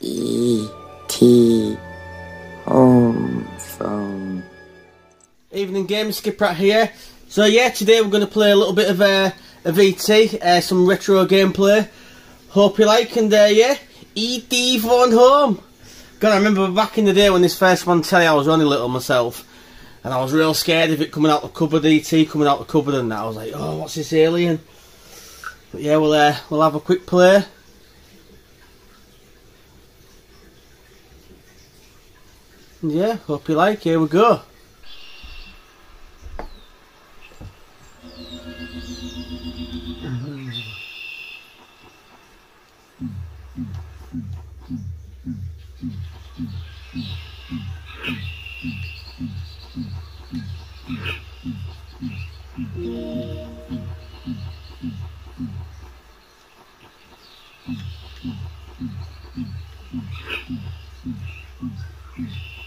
E.T. Home Phone. Evening Games, Skip Rat here. So yeah, today we're going to play a little bit of E.T, some retro gameplay. Hope you like, and yeah, E.T. Phone Home. God, I remember back in the day when this first one telly, I was only little myself, and I was real scared of it coming out the cupboard, E.T. coming out the cupboard and that. I was like, oh, what's this alien? But yeah, we'll have a quick play. Yeah, hope you like. Here we go.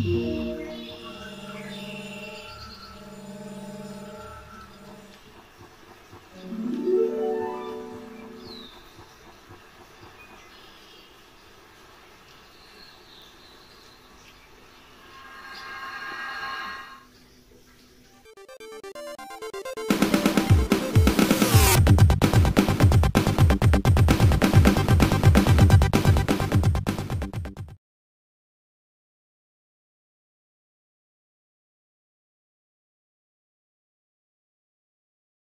Ooh.